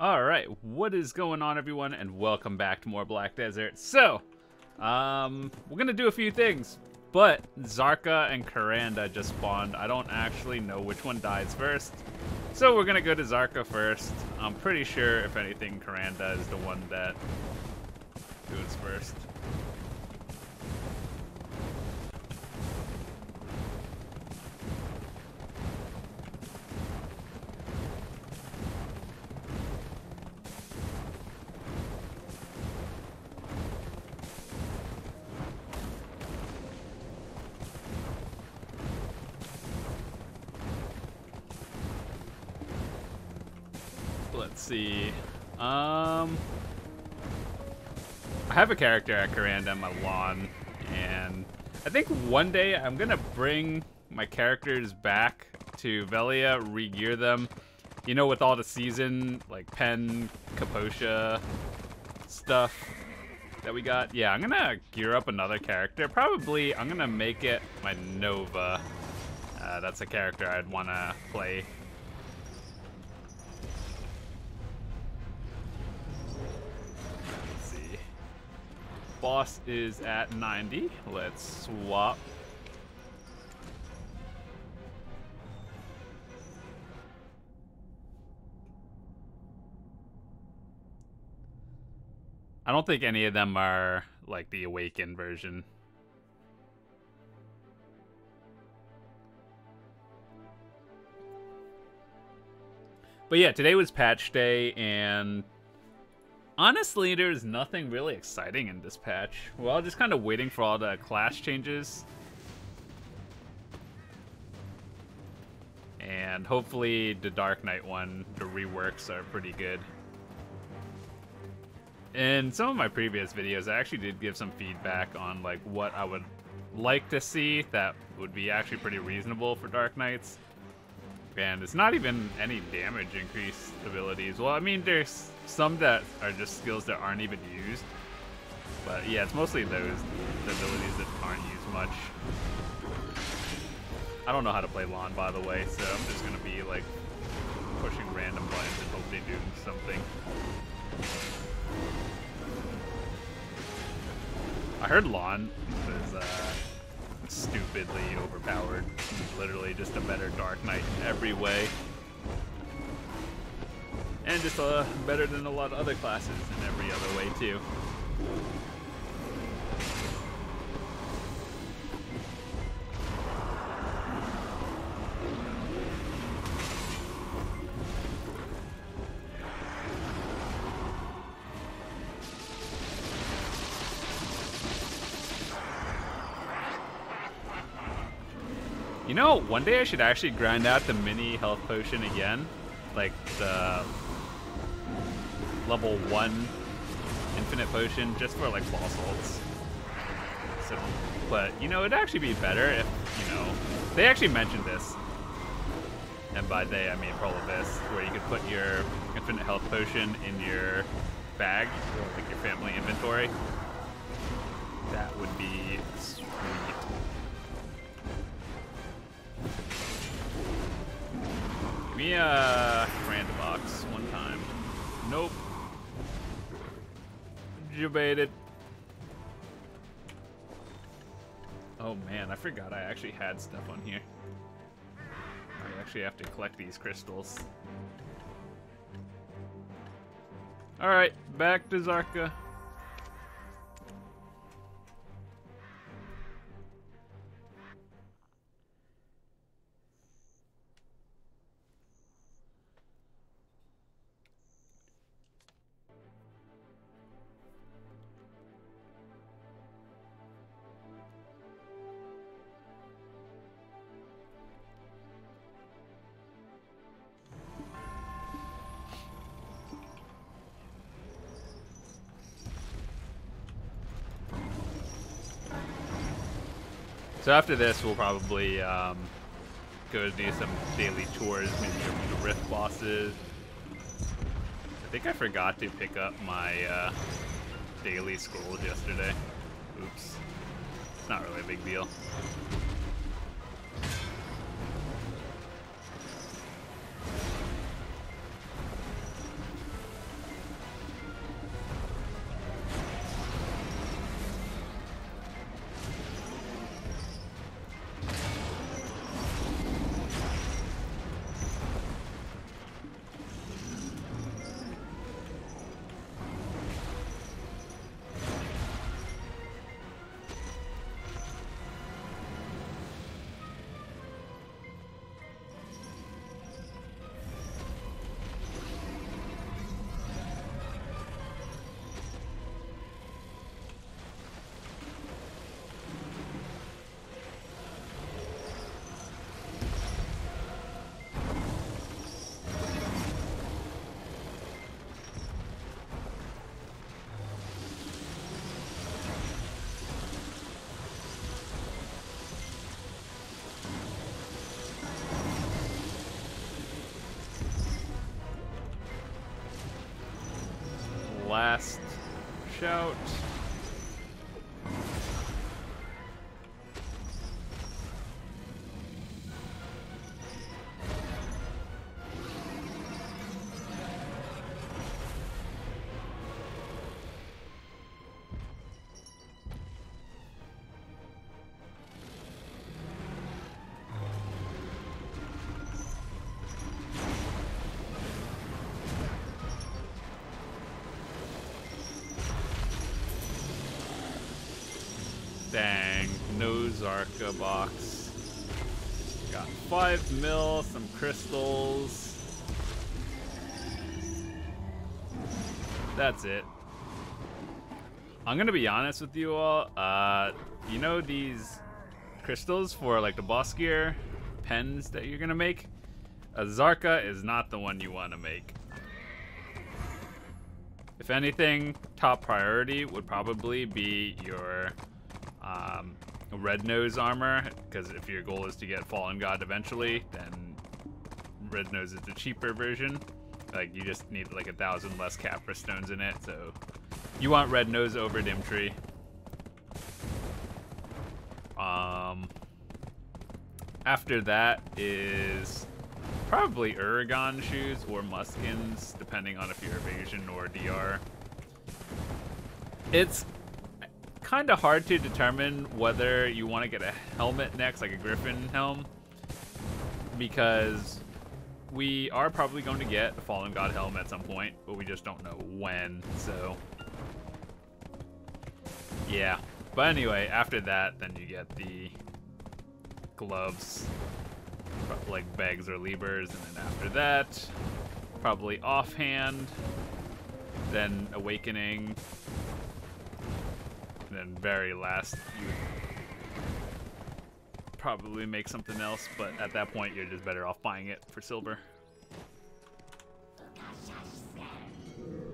Alright, what is going on everyone, and welcome back to more Black Desert. So, we're gonna do a few things, but Zarka and Karanda just spawned. I don't actually know which one dies first, so we're gonna go to Zarka first. I'm pretty sure, if anything, Karanda is the one that goes first. Let's see. I have a character at Karanda on my Lawn, and I think one day I'm gonna bring my characters back to Velia, re-gear them. You know, with all the season like Pen, Kaposha stuff that we got. Yeah, I'm gonna gear up another character. Probably I'm gonna make it my Nova. That's a character I'd wanna play. Boss is at 90. Let's swap. I don't think any of them are like the Awakened version. But yeah, today was patch day, and honestly, there's nothing really exciting in this patch. We're all just kind of waiting for all the class changes. And hopefully the Dark Knight one, the reworks are pretty good. In some of my previous videos, I actually did give some feedback on like what I would like to see that would be actually pretty reasonable for Dark Knights. And it's not even any damage increased abilities. Well, I mean, there's some that are just skills that aren't even used. But yeah, it's mostly those abilities that aren't used much. I don't know how to play Lawn, by the way, so I'm just gonna be like pushing random buttons and hope they do something. I heard Lawn was stupidly overpowered. He's literally just a better Dark Knight in every way, and just better than a lot of other classes in every other way too. You know, one day I should actually grind out the mini health potion again, like the level 1 infinite potion, just for like boss ults. So, but you know, it'd actually be better if, you know, they actually mentioned this, and by they I mean Prolibus, where you could put your infinite health potion in your bag, or like your family inventory. That would be sweet. Give me a random box one time. Nope. You baited. Oh man, I forgot I actually had stuff on here. I actually have to collect these crystals. Alright, back to Zarka. So after this, we'll probably go do some daily tours, maybe the rift bosses. I think I forgot to pick up my daily scrolls yesterday. Oops. It's not really a big deal. last shout. Dang, no Zarka box. Got 5 mil, some crystals. That's it. I'm gonna be honest with you all. You know these crystals for like the boss gear pens that you're gonna make? A Zarka is not the one you wanna make. If anything, top priority would probably be your Red nose armor, because if your goal is to get Fallen God eventually, then Red nose is the cheaper version. Like, you just need like 1,000 less Capra stones in it, so you want Red nose over Dim tree. After that is probably Uragon shoes or Muskins, depending on if you're evasion or DR. It's kind of hard to determine whether you want to get a helmet next, like a Griffin helm, because we are probably going to get the Fallen God helm at some point, but we just don't know when, so yeah. But anyway, after that, then you get the gloves, like bags or levers, and then after that, probably offhand, then Awakening, and then very last you would probably make something else, but at that point you're just better off buying it for silver.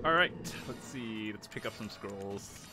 Alright, let's see, let's pick up some scrolls.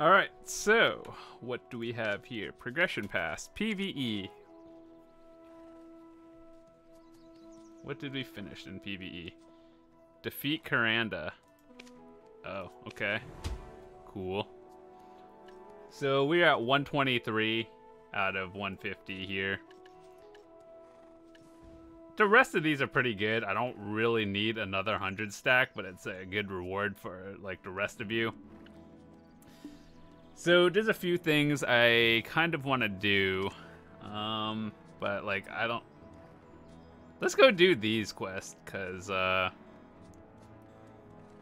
Alright, so what do we have here? Progression pass, PvE. What did we finish in PvE? Defeat Karanda. Oh, okay. Cool. So we're at 123 out of 150 here. The rest of these are pretty good. I don't really need another 100 stack, but it's a good reward for like the rest of you. So there's a few things I kind of want to do, but like I don't. Let's go do these quests, cause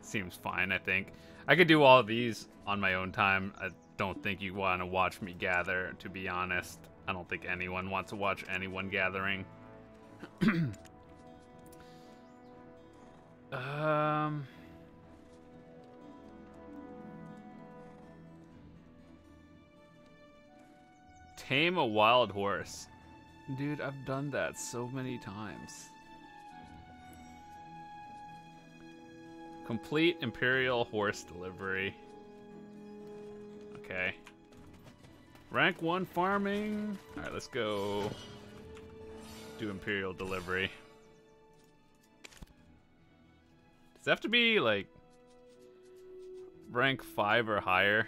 seems fine. I think I could do all these on my own time. I don't think you want to watch me gather. To be honest, I don't think anyone wants to watch anyone gathering. Tame a wild horse. Dude, I've done that so many times. Complete Imperial horse delivery. Okay. Rank 1 farming. Alright, let's go do Imperial delivery. Does it have to be like rank 5 or higher?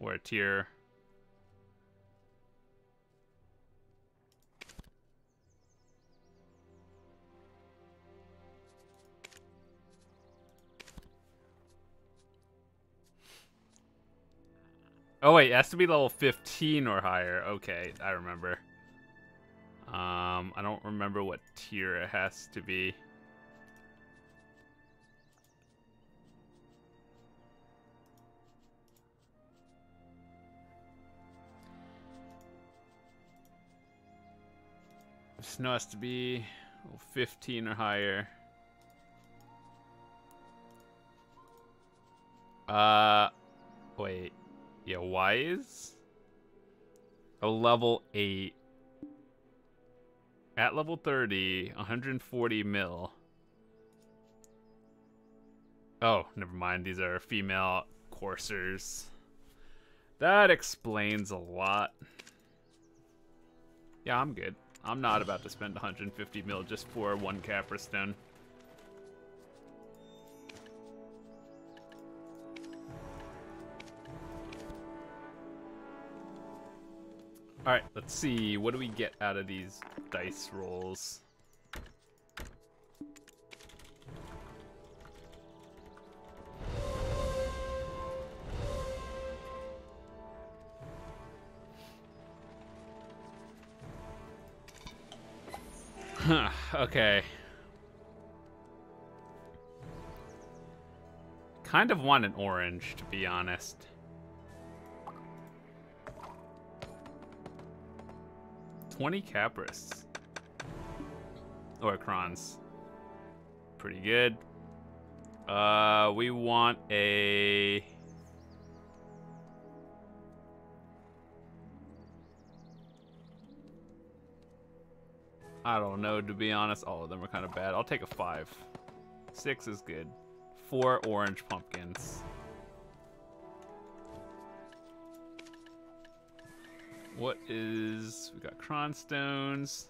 Or a tier. Oh wait, it has to be level 15 or higher. Okay, I remember. I don't remember what tier it has to be. The snow has to be 15 or higher. Wait. Yeah, why is a level 8 at level 30, 140 mil? Oh, never mind. These are female coursers. That explains a lot. Yeah, I'm good. I'm not about to spend 150 mil just for one Capra Stone. Alright, let's see. What do we get out of these dice rolls? Okay. Kind of want an orange, to be honest. $20 capris. Or crons. Pretty good. We want a... I don't know, to be honest. All of them are kind of bad. I'll take a 5. 6 is good. 4 orange pumpkins. What is... We got cronstones.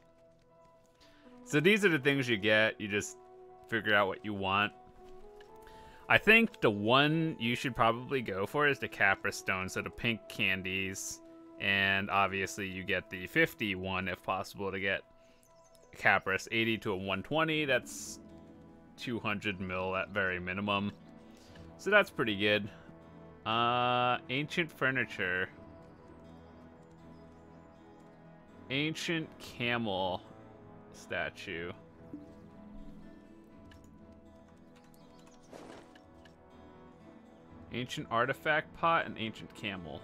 So these are the things you get. You just figure out what you want. I think the one you should probably go for is the Capra Stone, so the pink candies. And obviously you get the 51 if possible to get Capris. 80 to a 120, that's 200 mil at very minimum. So that's pretty good. Ancient furniture. Ancient camel statue. Ancient artifact pot and ancient camel.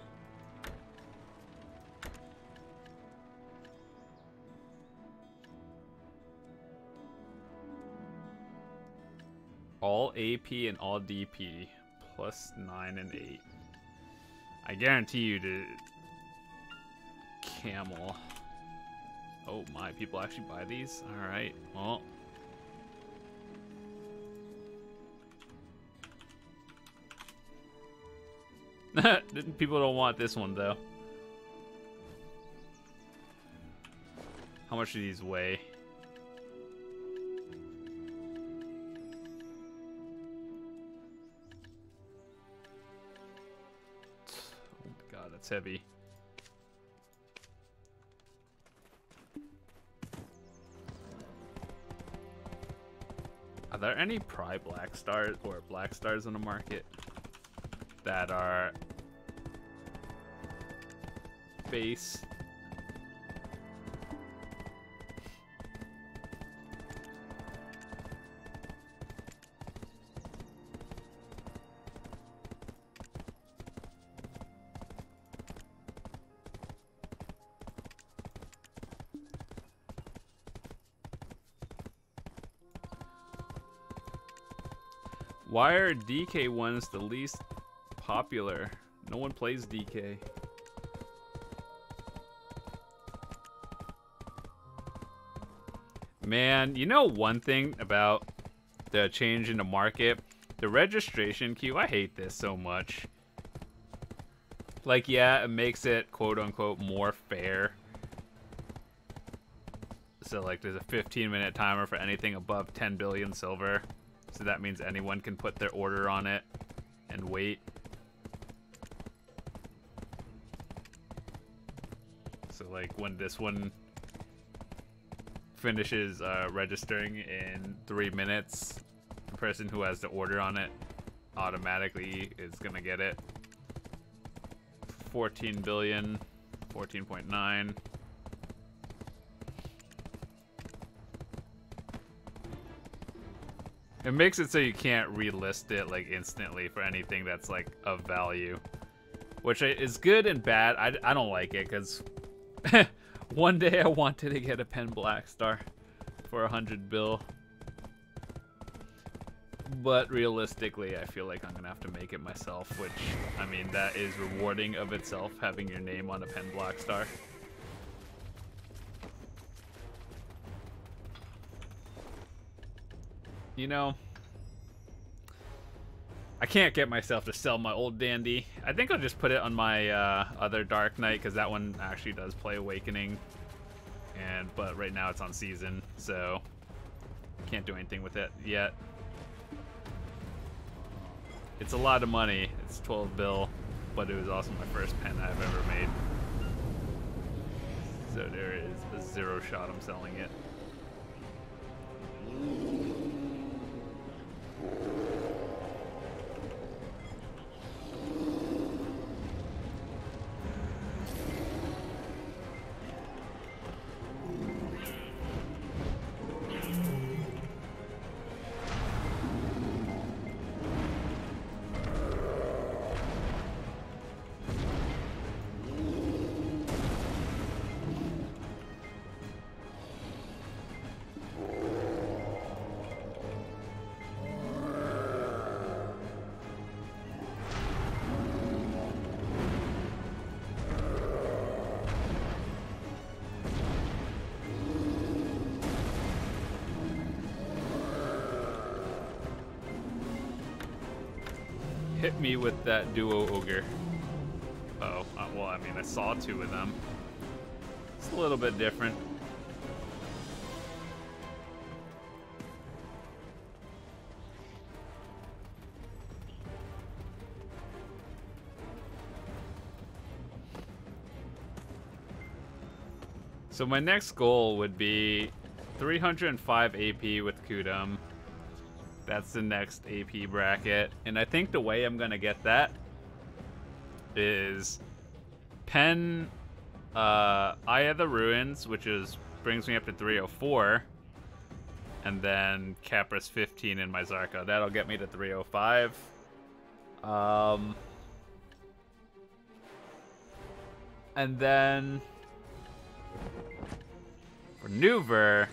All AP and all DP. Plus 9 and 8. I guarantee you to... Camel. Oh my, people actually buy these? Alright, well. People don't want this one though. How much do these weigh? 's heavy. Are there any Pry Black Stars or Black Stars on the market that are base? Why are DK ones the least popular? No one plays DK. Man, you know one thing about the change in the market? The registration queue, I hate this so much. Like, yeah, it makes it, quote unquote, more fair. So, like, there's a 15-minute timer for anything above 10 billion silver. So that means anyone can put their order on it and wait. So like when this one finishes registering in 3 minutes, the person who has the order on it automatically is gonna get it. 14 billion, 14.9. It makes it so you can't relist it like instantly for anything that's like of value, which is good and bad. I don't like it because One day I wanted to get a pen black star for 100 bill. But realistically, I feel like I'm gonna have to make it myself, which, I mean, that is rewarding of itself, having your name on a pen black star. You know, I can't get myself to sell my old dandy. I think I'll just put it on my other Dark Knight, because that one actually does play Awakening. But right now it's on season, so can't do anything with it yet. It's a lot of money. It's 12 bill, but it was also my first pen I've ever made. So there is a zero shot I'm selling it. Hit me with that duo ogre. Oh, well, I mean, I saw two of them. It's a little bit different. So my next goal would be 305 AP with Kutum. That's the next AP bracket. And I think the way I'm going to get that is pen Eye of the Ruins, which is brings me up to 304. And then Capra's 15 in my Zarka. That'll get me to 305. And then for Nuver,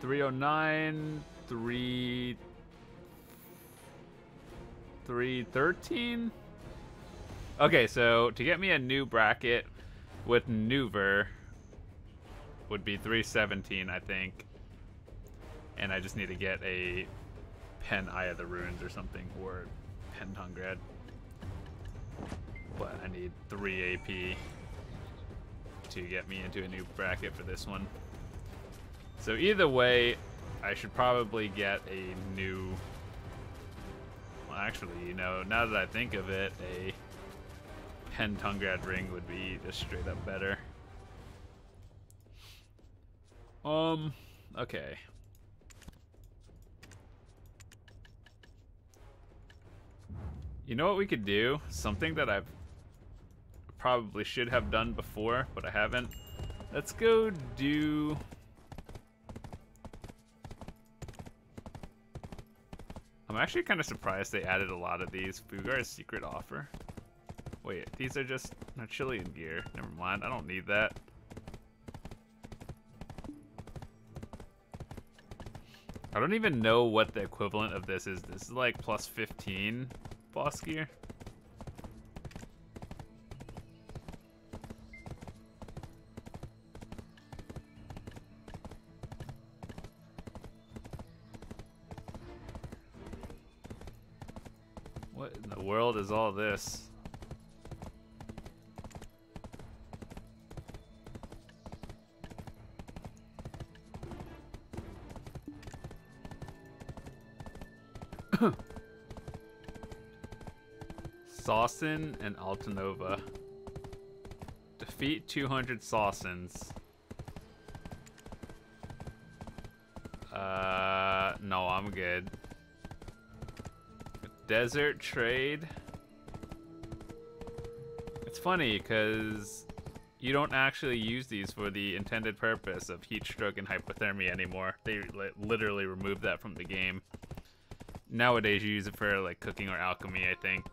309... 313. Okay, so to get me a new bracket with Nuver would be 317, I think. And I just need to get a pen Eye of the Ruins or something, or pen Tongrad. But I need 3 AP to get me into a new bracket for this one. So either way, I should probably get a new, well, actually, you know, now that I think of it, a pen Tongrad ring would be just straight up better. Okay. You know what we could do? Something that I've probably should have done before, but I haven't. Let's go do... I'm actually kind of surprised they added a lot of these. Fugar's secret offer. Wait, these are just Chilean gear. Never mind, I don't need that. I don't even know what the equivalent of this is. This is like plus 15 boss gear. World is all this. Saucin and Altanova. Defeat 200 Saucins. No, I'm good. Desert trade. It's funny because you don't actually use these for the intended purpose of heat stroke and hypothermia anymore. They literally removed that from the game. Nowadays you use it for like cooking or alchemy, I think.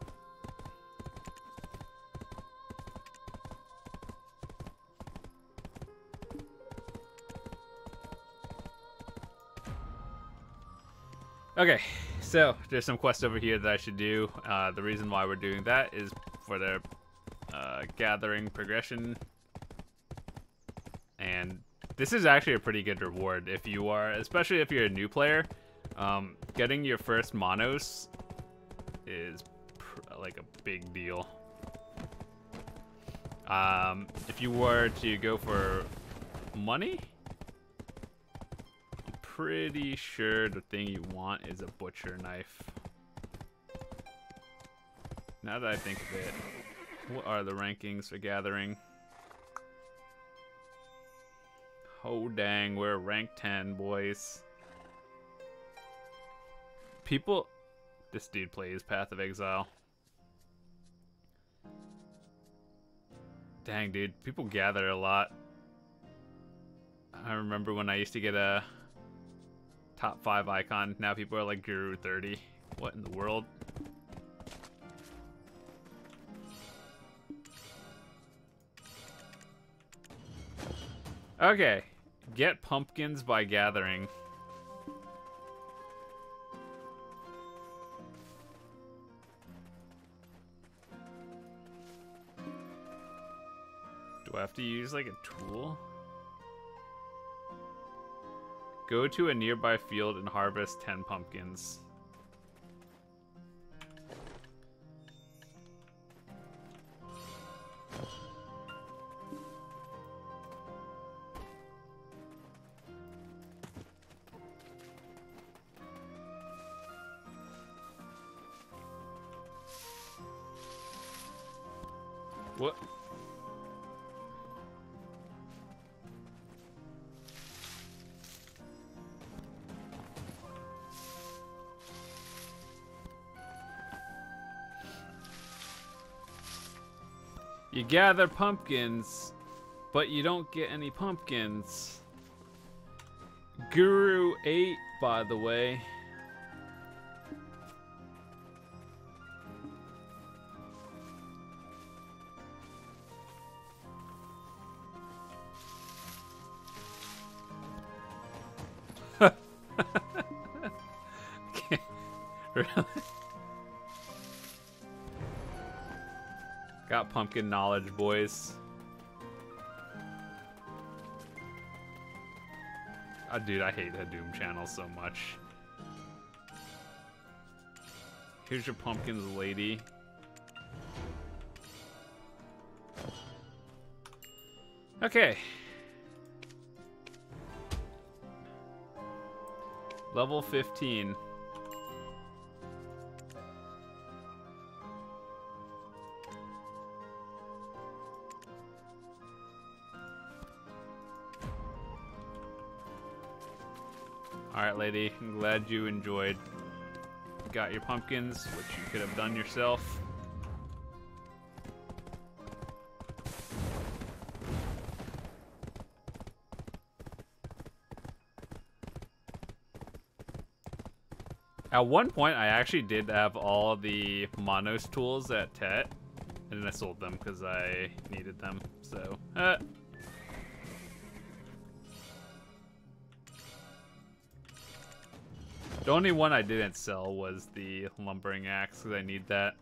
Okay, so there's some quests over here that I should do. The reason why we're doing that is for the gathering progression. And this is actually a pretty good reward if you are, especially if you're a new player. Getting your first monos is like a big deal. If you were to go for money, I'm pretty sure the thing you want is a butcher knife. Now that I think of it, what are the rankings for gathering? Oh dang, we're rank 10, boys. People, this dude plays Path of Exile. Dang, dude, people gather a lot. I remember when I used to get a top 5 icon. Now people are like Guru 30. What in the world? Okay, get pumpkins by gathering. Do I have to use like a tool? Go to a nearby field and harvest 10 pumpkins. What? You gather pumpkins, but you don't get any pumpkins. Guru 8, by the way. Got pumpkin knowledge, boys. Oh, dude, I hate the Doom channel so much. Here's your pumpkins, lady. Okay. Level 15. Alright, lady, I'm glad you enjoyed. You got your pumpkins, which you could have done yourself. At one point, I actually did have all the Monos tools at Tet, and then I sold them because I needed them, so... The only one I didn't sell was the lumbering axe because I need that.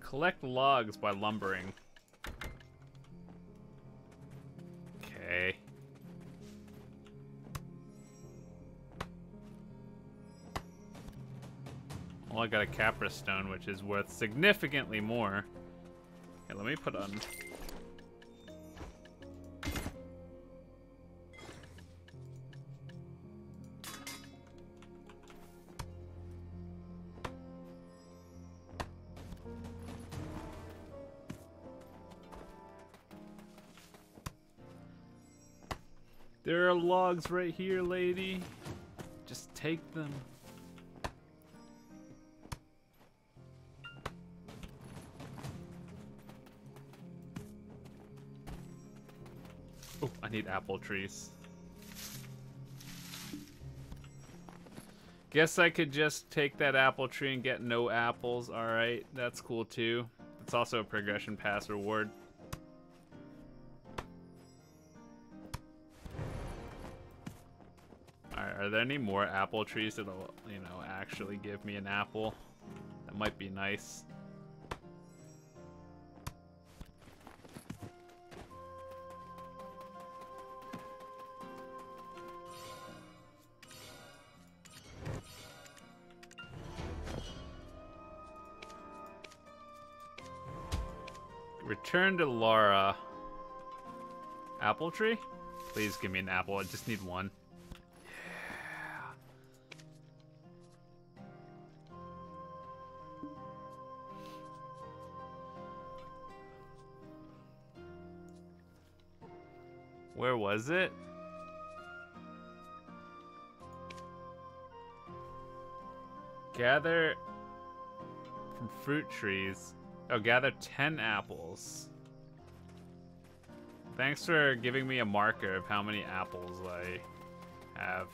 Collect logs by lumbering. Okay. Well, I got a Capra stone, which is worth significantly more. Okay, let me put on... There are logs right here, lady. Just take them. Oh, I need apple trees. Guess I could just take that apple tree and get no apples. All right, that's cool too. It's also a progression pass reward. Are there any more apple trees that'll, you know, actually give me an apple? That might be nice. Return to Lara. Apple tree? Please give me an apple. I just need one. Yeah. Where was it? Gather from fruit trees. Oh, gather 10 apples. Thanks for giving me a marker of how many apples I have.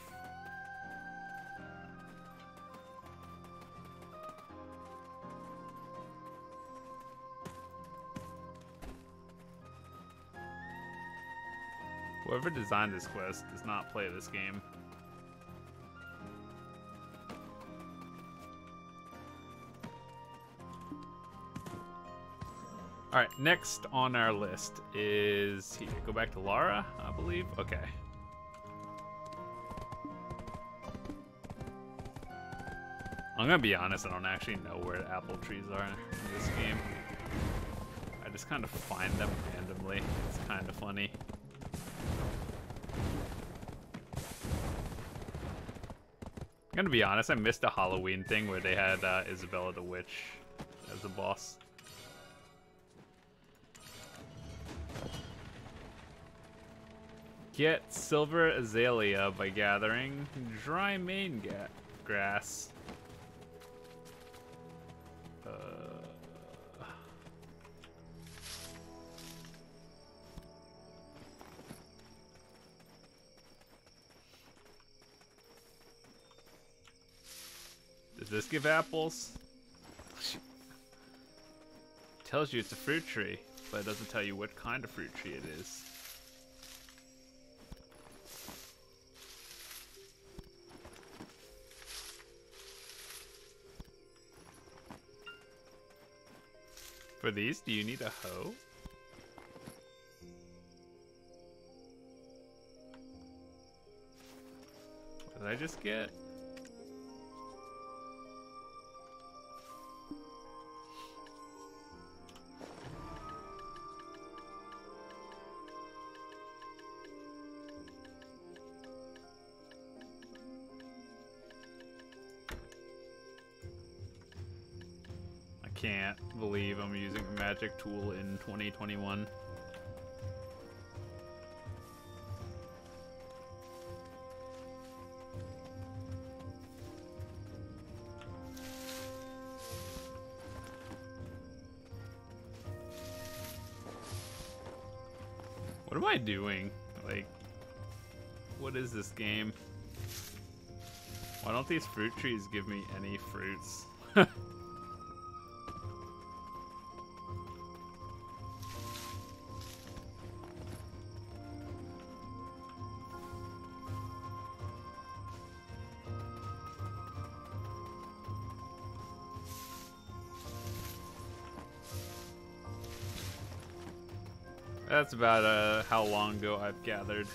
Whoever designed this quest does not play this game. All right, next on our list is here. Go back to Lara, I believe. Okay. I'm gonna be honest, I don't actually know where the apple trees are in this game. I just kind of find them randomly. It's kind of funny. I'm gonna be honest, I missed a Halloween thing where they had Isabella the Witch as a boss. Get silver azalea by gathering dry main grass. Does this give apples? Tells you it's a fruit tree, but it doesn't tell you what kind of fruit tree it is. For these, do you need a hoe? What did I just get? Can't believe I'm using a magic tool in 2021. What am I doing? Like, what is this game? Why don't these fruit trees give me any fruits? That's about how long ago I've gathered.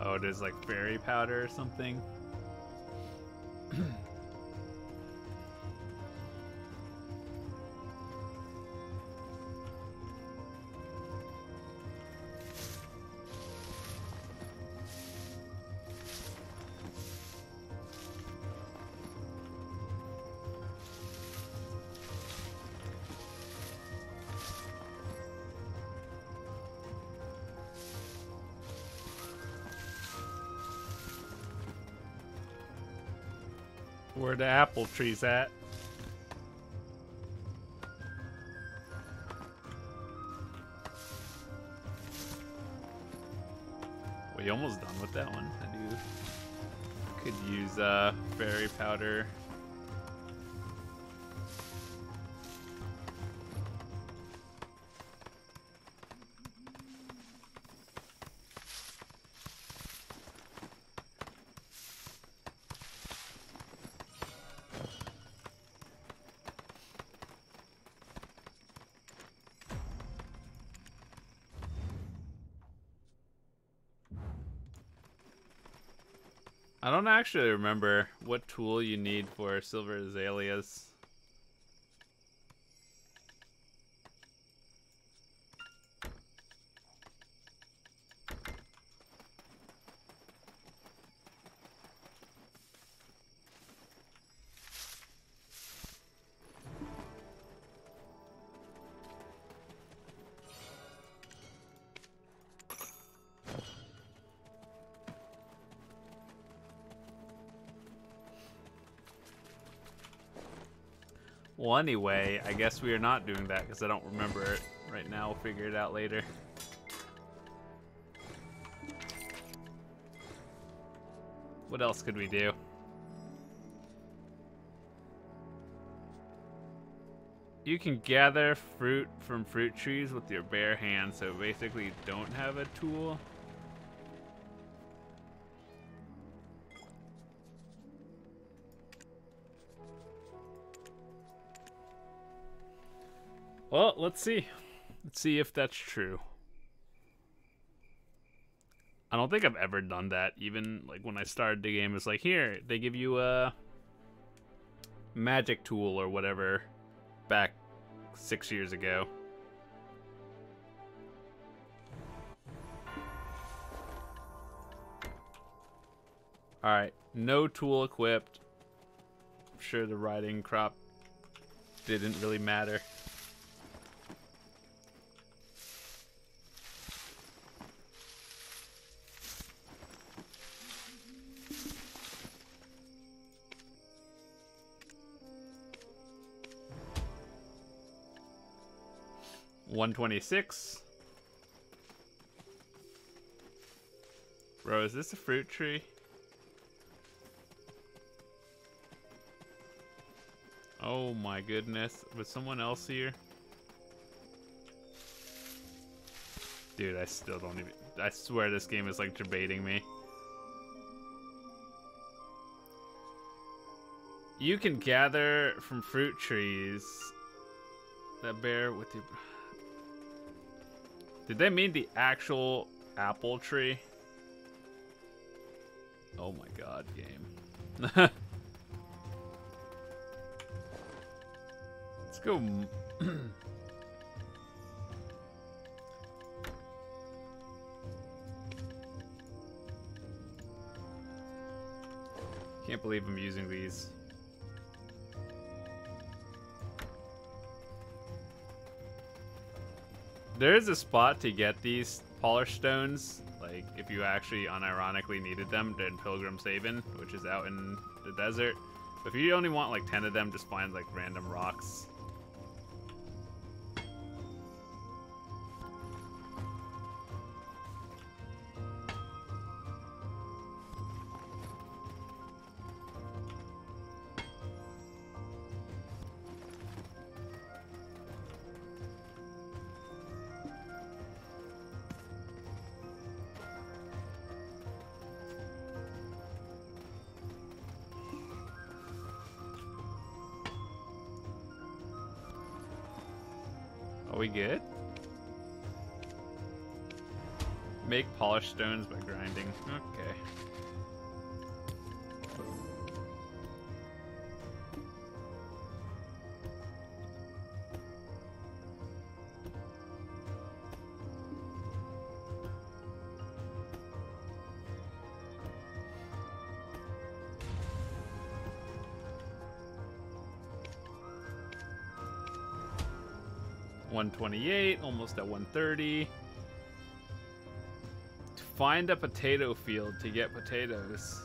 Oh, it is like fairy powder or something. Where the apple tree's at. We're almost done with that one. I do could use fairy powder. I don't actually remember what tool you need for silver azaleas. Well, anyway, I guess we are not doing that because I don't remember it right now. We'll figure it out later. What else could we do? You can gather fruit from fruit trees with your bare hands, so basically you don't have a tool. Well, let's see. Let's see if that's true. I don't think I've ever done that. Even like when I started the game, it's like, here, they give you a magic tool or whatever back 6 years ago. Alright, no tool equipped. I'm sure the riding crop didn't really matter. $126. Bro, is this a fruit tree? Oh my goodness. Was someone else here? Dude, I still don't even... I swear this game is like debating me. You can gather from fruit trees that bear with you... Did they mean the actual apple tree? Oh my god, game. Let's go. Can't believe I'm using these. There is a spot to get these polished stones, like if you actually unironically needed them in Pilgrim Sabin, which is out in the desert. But if you only want like 10 of them, just find like random rocks. Are we good? Make polished stones by grinding. Okay. $128, almost at $130. To find a potato field to get potatoes.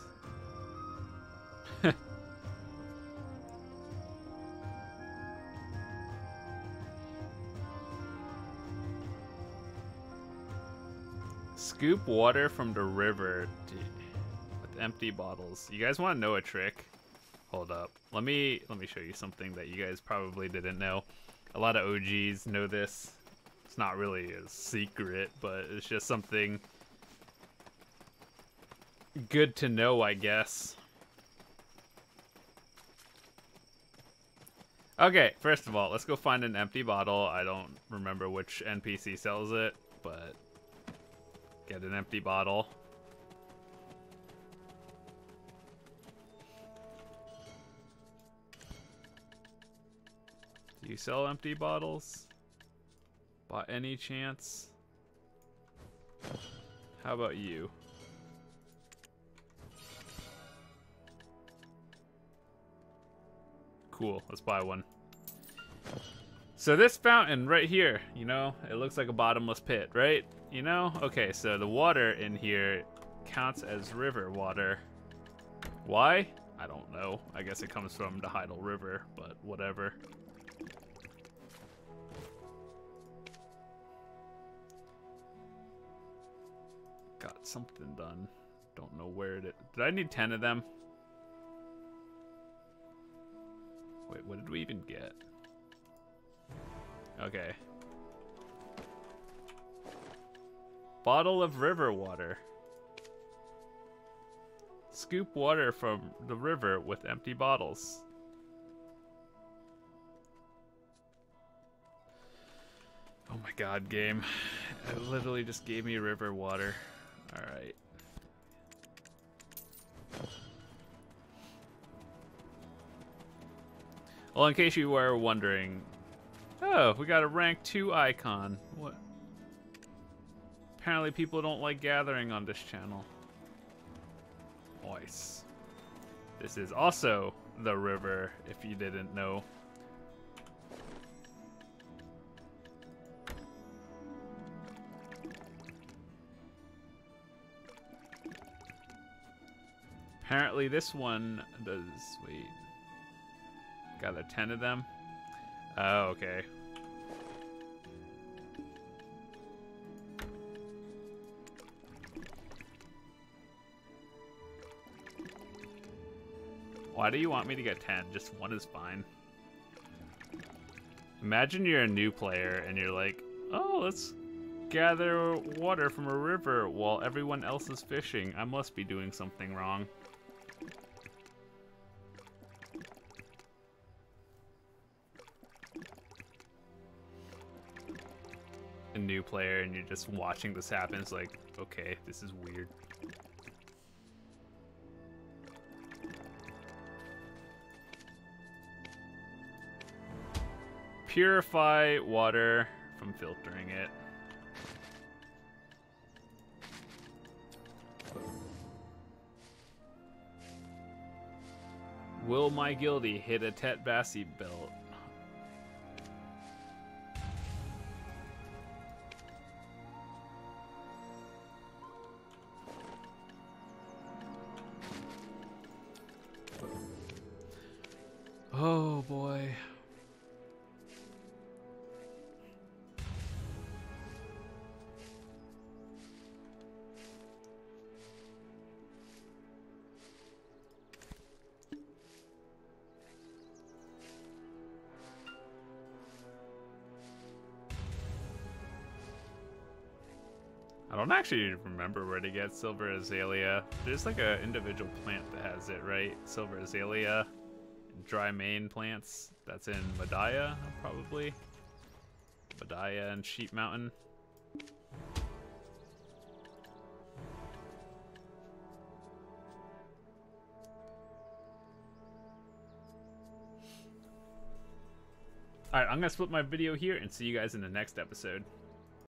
Scoop water from the river with empty bottles. You guys want to know a trick? Hold up. Let me show you something that you guys probably didn't know. A lot of OGs know this. It's not really a secret, but it's just something good to know, I guess. Okay, first of all, let's go find an empty bottle. I don't remember which NPC sells it, but get an empty bottle. Do you sell empty bottles? By any chance? How about you? Cool, let's buy one. So this fountain right here, you know, it looks like a bottomless pit, right? You know? Okay, so the water in here counts as river water. Why? I don't know. I guess it comes from the Heidel River, but whatever. Got something done. Don't know where it is. Did I need 10 of them? Wait, what did we even get? Okay. Bottle of river water. Scoop water from the river with empty bottles. Oh my god, game. It literally just gave me river water. Alright. Well, in case you were wondering... Oh, we got a rank 2 icon. What? Apparently people don't like gathering on this channel. Nice. This is also the river, if you didn't know. Apparently this one does... wait. Got a 10 of them? Oh, okay. Why do you want me to get 10? Just one is fine. Imagine you're a new player and you're like, oh, let's gather water from a river while everyone else is fishing. I must be doing something wrong. A new player and you're just watching this happen. It's like, okay, this is weird. Purify water from filtering it. Will my guildie hit a Tet Bassi belt? Oh boy. I don't actually remember where to get Silver Azalea. There's like an individual plant that has it, right? Silver Azalea, dry main plants. That's in Mediah, probably. Mediah and Sheep Mountain. Alright, I'm gonna split my video here and see you guys in the next episode.